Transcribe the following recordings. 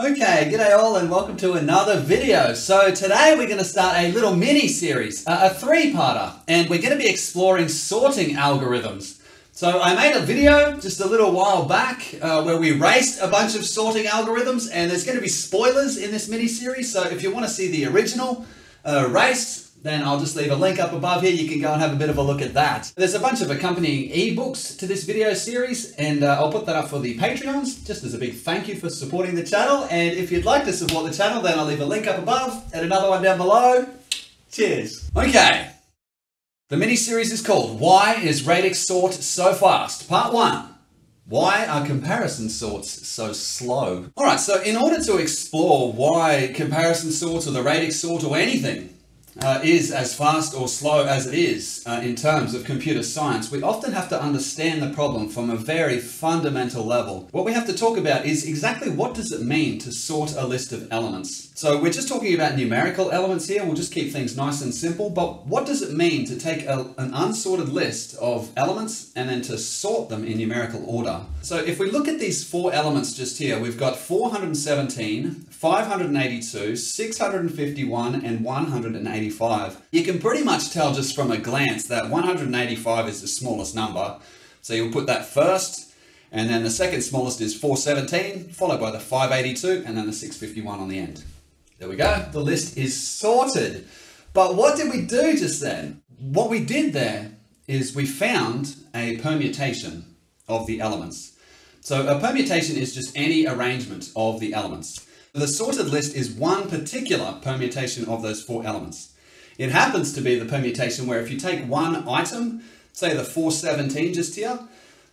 Okay, g'day all and welcome to another video. So today we're going to start a little mini-series, a three-parter, and we're going to be exploring sorting algorithms. So I made a video just a little while back where we raced a bunch of sorting algorithms, and there's going to be spoilers in this mini-series, so if you want to see the original race, then I'll just leave a link up above here. You can go and have a bit of a look at that. There's a bunch of accompanying ebooks to this video series, and I'll put that up for the Patreons, just as a big thank you for supporting the channel. And if you'd like to support the channel, then I'll leave a link up above and another one down below. Cheers. Okay. The mini-series is called Why is Radix Sort So Fast? Part 1. Why are comparison sorts so slow? All right, so in order to explore why comparison sorts or the radix sort or anything is as fast or slow as it is in terms of computer science, we often have to understand the problem from a very fundamental level. What we have to talk about is exactly what does it mean to sort a list of elements. So we're just talking about numerical elements here, we'll just keep things nice and simple, but what does it mean to take an unsorted list of elements and then to sort them in numerical order? So if we look at these four elements just here, we've got 417, 582, 651, and 185. You can pretty much tell just from a glance that 185 is the smallest number. So you'll put that first, and then the second smallest is 417, followed by the 582, and then the 651 on the end. There we go. The list is sorted. But what did we do just then? What we did there is we found a permutation of the elements. So a permutation is just any arrangement of the elements. The sorted list is one particular permutation of those four elements. It happens to be the permutation where if you take one item, say the 417 just here,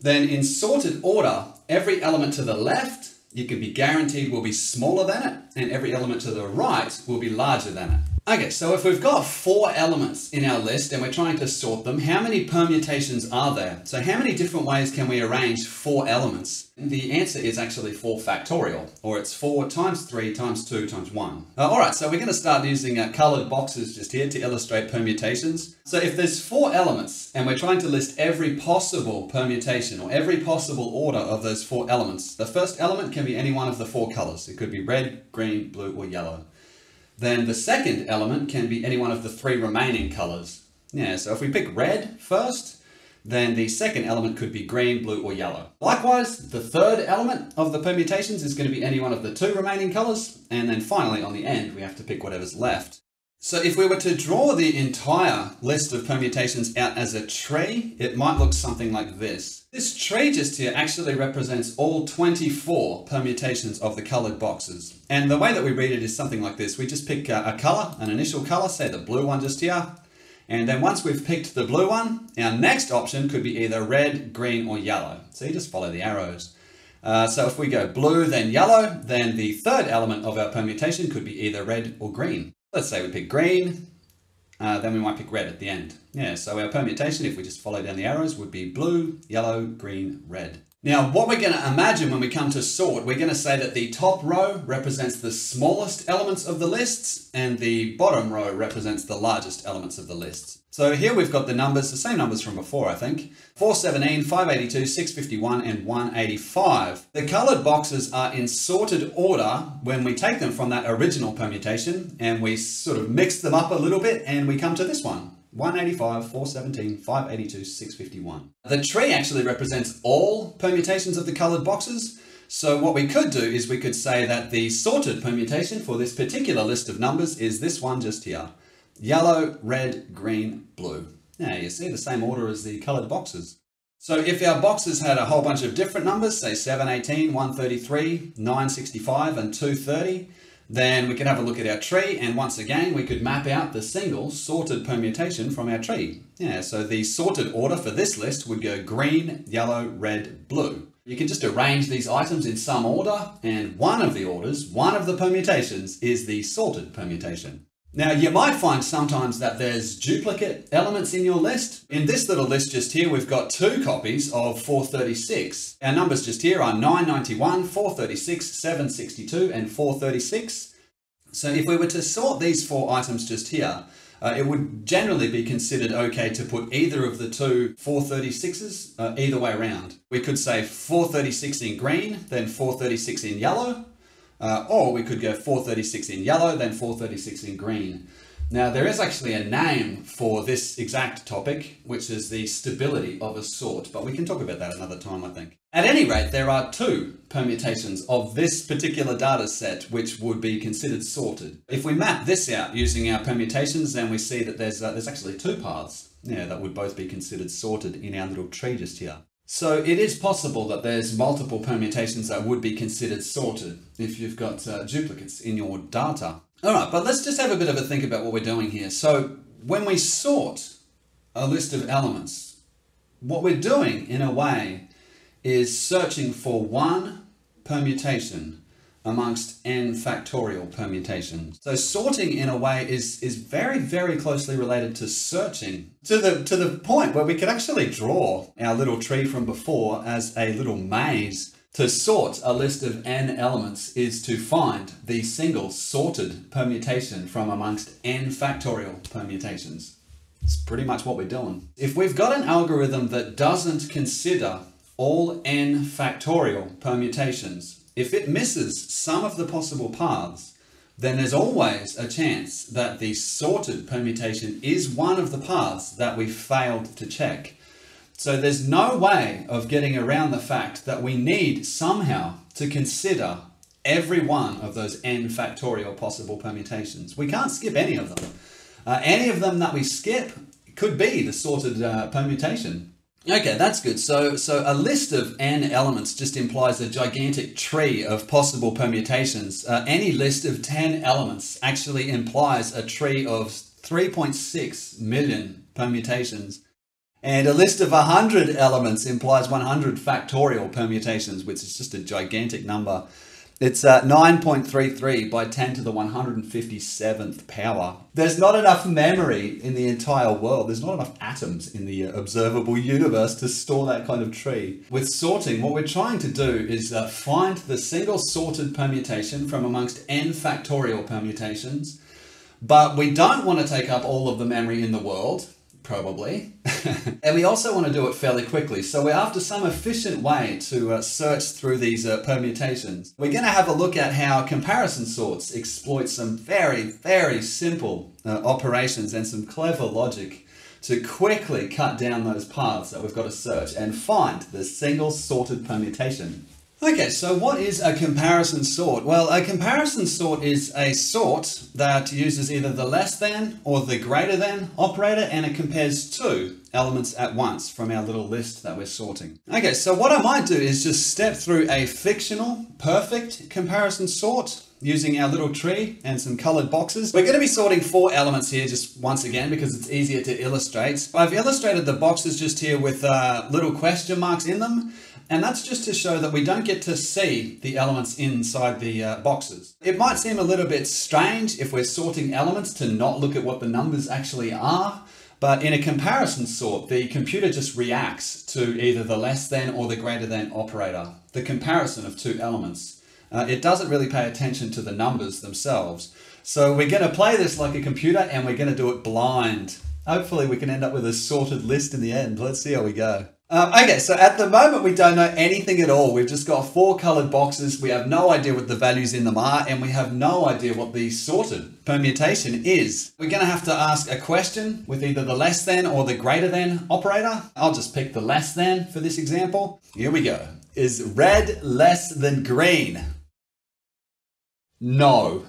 then in sorted order, every element to the left, you can be guaranteed will be smaller than it, and every element to the right will be larger than it. Okay, so if we've got four elements in our list and we're trying to sort them, how many permutations are there? So how many different ways can we arrange four elements? The answer is actually 4 factorial, or it's 4 times 3 times 2 times 1. Alright, so we're going to start using coloured boxes just here to illustrate permutations. So if there's four elements and we're trying to list every possible permutation or every possible order of those four elements, the first element can be any one of the four colours. It could be red, green, blue or yellow. Then the second element can be any one of the three remaining colours. Yeah, so if we pick red first, then the second element could be green, blue or yellow. Likewise, the third element of the permutations is going to be any one of the two remaining colours, and then finally on the end we have to pick whatever's left. So if we were to draw the entire list of permutations out as a tree, it might look something like this. This tree just here actually represents all 24 permutations of the coloured boxes. And the way that we read it is something like this. We just pick a colour, an initial colour, say the blue one just here. And then once we've picked the blue one, our next option could be either red, green or yellow. So you just follow the arrows. So if we go blue, then yellow, then the third element of our permutation could be either red or green. Let's say we pick green, then we might pick red at the end. Yeah, so our permutation, if we just follow down the arrows, would be blue, yellow, green, red. Now, what we're going to imagine when we come to sort, we're going to say that the top row represents the smallest elements of the lists, and the bottom row represents the largest elements of the lists. So here we've got the numbers, the same numbers from before, I think. 417, 582, 651, and 185. The coloured boxes are in sorted order when we take them from that original permutation, and we sort of mix them up a little bit, and we come to this one. 185, 417, 582, 651. The tree actually represents all permutations of the coloured boxes. So what we could do is we could say that the sorted permutation for this particular list of numbers is this one just here. Yellow, red, green, blue. Now you see the same order as the coloured boxes. So if our boxes had a whole bunch of different numbers, say 718, 133, 965 and 230, then we can have a look at our tree, and once again we could map out the single sorted permutation from our tree. Yeah, so the sorted order for this list would go green, yellow, red, blue. You can just arrange these items in some order, and one of the orders, one of the permutations, is the sorted permutation. Now, you might find sometimes that there's duplicate elements in your list. In this little list just here, we've got two copies of 436. Our numbers just here are 991, 436, 762, and 436. So if we were to sort these four items just here, it would generally be considered okay to put either of the two 436s either way around. We could say 436 in green, then 436 in yellow. Or we could go 436 in yellow, then 436 in green. Now there is actually a name for this exact topic, which is the stability of a sort, but we can talk about that another time, I think. At any rate, there are two permutations of this particular data set which would be considered sorted. If we map this out using our permutations, then we see that there's actually two paths, yeah, that would both be considered sorted in our little tree just here. So it is possible that there's multiple permutations that would be considered sorted if you've got duplicates in your data. All right, but let's just have a bit of a think about what we're doing here. So when we sort a list of elements, what we're doing in a way is searching for one permutation amongst n factorial permutations. So sorting in a way is very, very closely related to searching, to the point where we could actually draw our little tree from before as a little maze. To sort a list of n elements is to find the single sorted permutation from amongst n factorial permutations. It's pretty much what we're doing. If we've got an algorithm that doesn't consider all n factorial permutations, if it misses some of the possible paths, then there's always a chance that the sorted permutation is one of the paths that we failed to check. So there's no way of getting around the fact that we need somehow to consider every one of those n factorial possible permutations. We can't skip any of them. Any of them that we skip could be the sorted permutation. Okay, that's good. So a list of n elements just implies a gigantic tree of possible permutations. Any list of 10 elements actually implies a tree of 3.6 million permutations. And a list of 100 elements implies 100 factorial permutations, which is just a gigantic number. It's 9.33 by 10 to the 157th power. There's not enough memory in the entire world. There's not enough atoms in the observable universe to store that kind of tree. With sorting, what we're trying to do is find the single sorted permutation from amongst n factorial permutations, but we don't want to take up all of the memory in the world. Probably. And we also want to do it fairly quickly. So we're after some efficient way to search through these permutations. We're going to have a look at how comparison sorts exploit some very, very simple operations and some clever logic to quickly cut down those paths that we've got to search and find the single sorted permutation. Okay, so what is a comparison sort? Well, a comparison sort is a sort that uses either the less than or the greater than operator, and it compares two elements at once from our little list that we're sorting. Okay, so what I might do is just step through a fictional perfect comparison sort using our little tree and some colored boxes. We're going to be sorting four elements here just once again because it's easier to illustrate. I've illustrated the boxes just here with little question marks in them. And that's just to show that we don't get to see the elements inside the boxes. It might seem a little bit strange if we're sorting elements to not look at what the numbers actually are, but in a comparison sort, the computer just reacts to either the less than or the greater than operator, the comparison of two elements. It doesn't really pay attention to the numbers themselves. So we're going to play this like a computer and we're going to do it blind. Hopefully we can end up with a sorted list in the end. Let's see how we go. Okay, so at the moment we don't know anything at all. We've just got four colored boxes. We have no idea what the values in them are, and we have no idea what the sorted permutation is. We're going to have to ask a question with either the less than or the greater than operator. I'll just pick the less than for this example. Here we go. Is red less than green? No.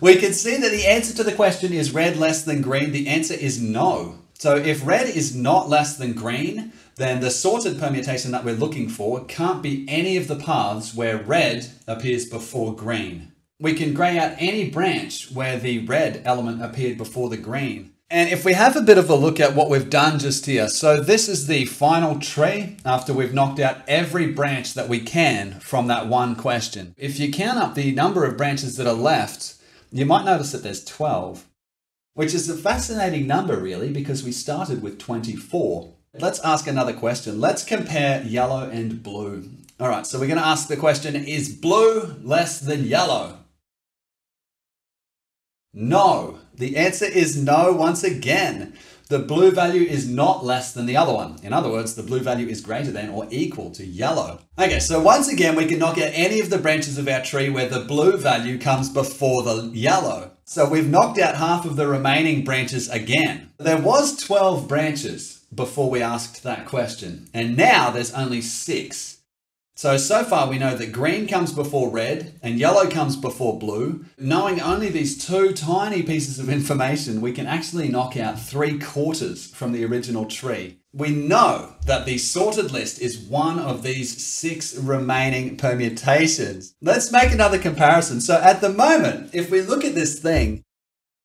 We can see that the answer to the question is red less than green. The answer is no. So if red is not less than green, then the sorted permutation that we're looking for can't be any of the paths where red appears before green. We can grey out any branch where the red element appeared before the green. And if we have a bit of a look at what we've done just here, so this is the final tree after we've knocked out every branch that we can from that one question. If you count up the number of branches that are left, you might notice that there's 12. Which is a fascinating number, really, because we started with 24. Let's ask another question. Let's compare yellow and blue. All right, so we're going to ask the question, is blue less than yellow? No. The answer is no once again. the blue value is not less than the other one. In other words, the blue value is greater than or equal to yellow. Okay, so once again, we cannot get any of the branches of our tree where the blue value comes before the yellow. So we've knocked out half of the remaining branches again. There was 12 branches before we asked that question, and now there's only 6. So far we know that green comes before red and yellow comes before blue. Knowing only these two tiny pieces of information, we can actually knock out 3/4 from the original tree. We know that the sorted list is one of these 6 remaining permutations. Let's make another comparison. So at the moment, if we look at this thing,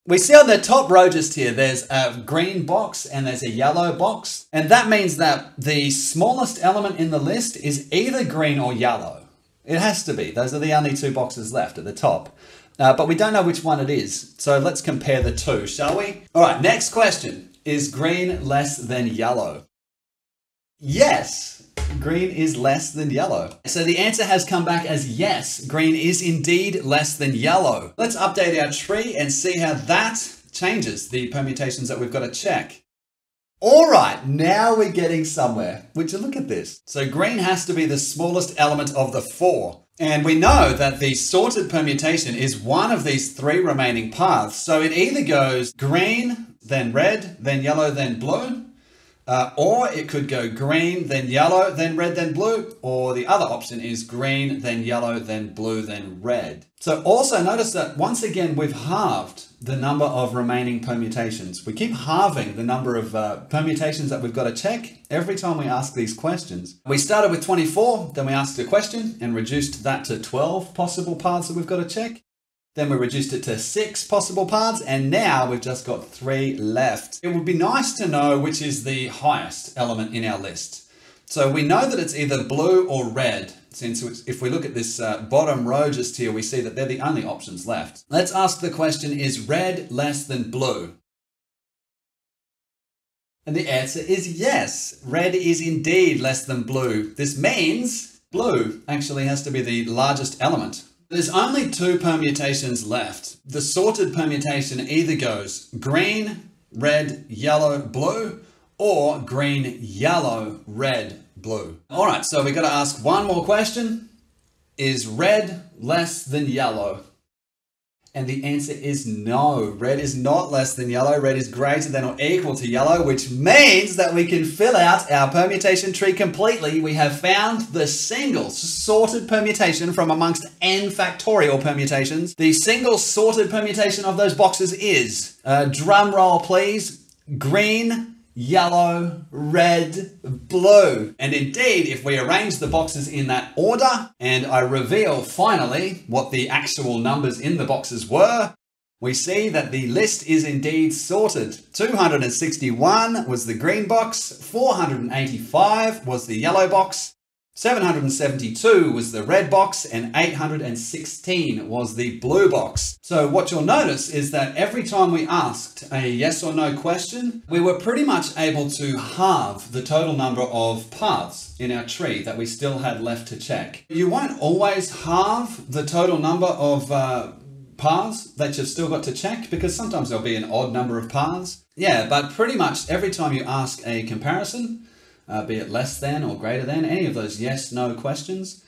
we see on the top row just here, there's a green box and there's a yellow box. And that means that the smallest element in the list is either green or yellow. It has to be. Those are the only two boxes left at the top. But we don't know which one it is. So let's compare the two, shall we? All right, next question. Is green less than yellow? Yes. Green is less than yellow. So the answer has come back as yes, green is indeed less than yellow. Let's update our tree and see how that changes the permutations that we've got to check. All right, now we're getting somewhere. Would you look at this? So green has to be the smallest element of the 4. And we know that the sorted permutation is one of these 3 remaining paths. So it either goes green, then red, then yellow, then blue. Or it could go green, then yellow, then red, then blue. Or the other option is green, then yellow, then blue, then red. So also notice that once again, we've halved the number of remaining permutations. We keep halving the number of permutations that we've got to check every time we ask these questions. We started with 24, then we asked a question and reduced that to 12 possible paths that we've got to check. Then we reduced it to 6 possible paths, and now we've just got 3 left. It would be nice to know which is the highest element in our list. So we know that it's either blue or red, since if we look at this bottom row just here, we see that they're the only options left. Let's ask the question, is red less than blue? And the answer is yes, red is indeed less than blue. This means blue actually has to be the largest element. There's only 2 permutations left. The sorted permutation either goes green, red, yellow, blue, or green, yellow, red, blue. All right, so we've got to ask one more question. Is red less than yellow? And the answer is no. Red is not less than yellow. Red is greater than or equal to yellow, which means that we can fill out our permutation tree completely. We have found the single sorted permutation from amongst n factorial permutations. The single sorted permutation of those boxes is, drum roll please, green, yellow, red, blue. And indeed, if we arrange the boxes in that order and I reveal finally what the actual numbers in the boxes were, we see that the list is indeed sorted. 261 was the green box, 485 was the yellow box, 772 was the red box, and 816 was the blue box. So what you'll notice is that every time we asked a yes or no question, we were pretty much able to halve the total number of paths in our tree that we still had left to check. You won't always halve the total number of paths that you've still got to check, because sometimes there'll be an odd number of paths. Yeah, but pretty much every time you ask a comparison, be it less than or greater than, any of those yes, no questions,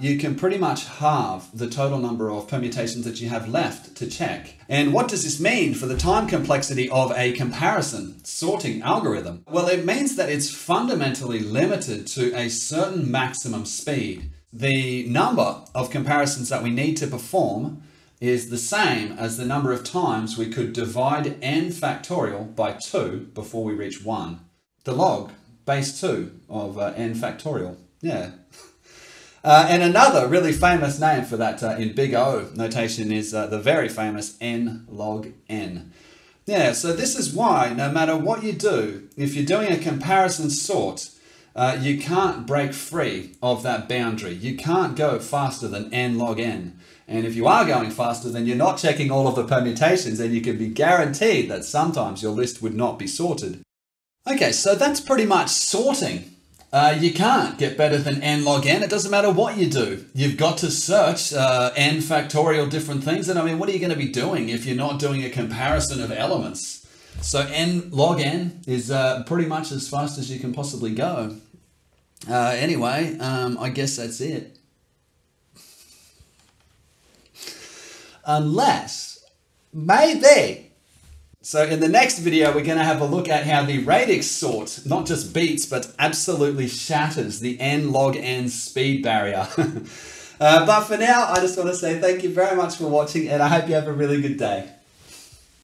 you can pretty much halve the total number of permutations that you have left to check. And what does this mean for the time complexity of a comparison sorting algorithm? Well, it means that it's fundamentally limited to a certain maximum speed. The number of comparisons that we need to perform is the same as the number of times we could divide n factorial by 2 before we reach 1. The log base 2 of n factorial, yeah. And another really famous name for that in Big O notation is the very famous n log n. Yeah, so this is why no matter what you do, if you're doing a comparison sort, you can't break free of that boundary. You can't go faster than n log n. And if you are going faster, then you're not checking all of the permutations, and you can be guaranteed that sometimes your list would not be sorted. Okay, so that's pretty much sorting. You can't get better than n log n. It doesn't matter what you do. You've got to search n factorial different things. And I mean, what are you going to be doing if you're not doing a comparison of elements? So log n is pretty much as fast as you can possibly go. Anyway, I guess that's it. Unless, maybe. So in the next video, we're going to have a look at how the radix sort not just beats, but absolutely shatters the n log n speed barrier. But for now, I just want to say thank you very much for watching, and I hope you have a really good day.